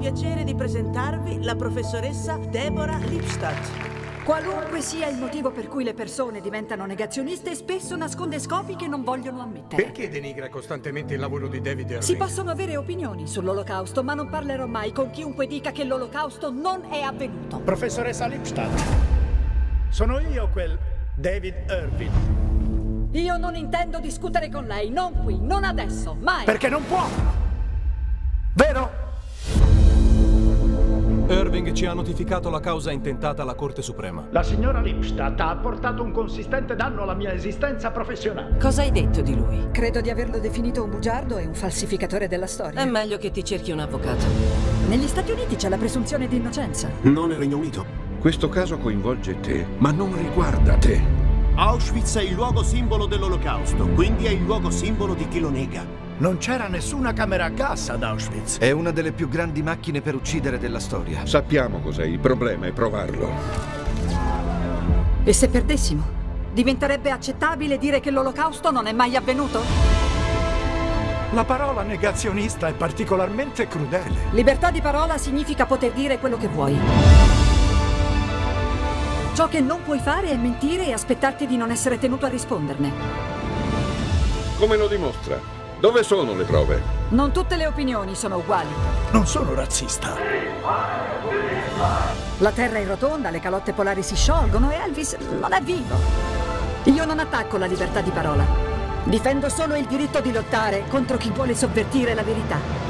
piacere di presentarvi la professoressa Deborah Lipstadt. Qualunque sia il motivo per cui le persone diventano negazioniste, spesso nasconde scopi che non vogliono ammettere. Perché denigra costantemente il lavoro di David Irving? Si possono avere opinioni sull'Olocausto, ma non parlerò mai con chiunque dica che l'Olocausto non è avvenuto. Professoressa Lipstadt, sono io quel David Irving. Io non intendo discutere con lei, non qui, non adesso, mai! Perché non può! Vero? Irving ci ha notificato la causa intentata alla Corte Suprema. La signora Lipstadt ha apportato un consistente danno alla mia esistenza professionale. Cosa hai detto di lui? Credo di averlo definito un bugiardo e un falsificatore della storia. È meglio che ti cerchi un avvocato. Negli Stati Uniti c'è la presunzione di innocenza. Non nel Regno Unito. Questo caso coinvolge te, ma non riguarda te. Auschwitz è il luogo simbolo dell'Olocausto, quindi è il luogo simbolo di chi lo nega. Non c'era nessuna camera a gas ad Auschwitz. È una delle più grandi macchine per uccidere della storia. Sappiamo cos'è, il problema è provarlo. E se perdessimo, diventerebbe accettabile dire che l'Olocausto non è mai avvenuto? La parola negazionista è particolarmente crudele. Libertà di parola significa poter dire quello che vuoi. Ciò che non puoi fare è mentire e aspettarti di non essere tenuto a risponderne. Come lo dimostra? Dove sono le prove? Non tutte le opinioni sono uguali. Non sono razzista. La Terra è rotonda, le calotte polari si sciolgono e Elvis non è vivo. Io non attacco la libertà di parola. Difendo solo il diritto di lottare contro chi vuole sovvertire la verità.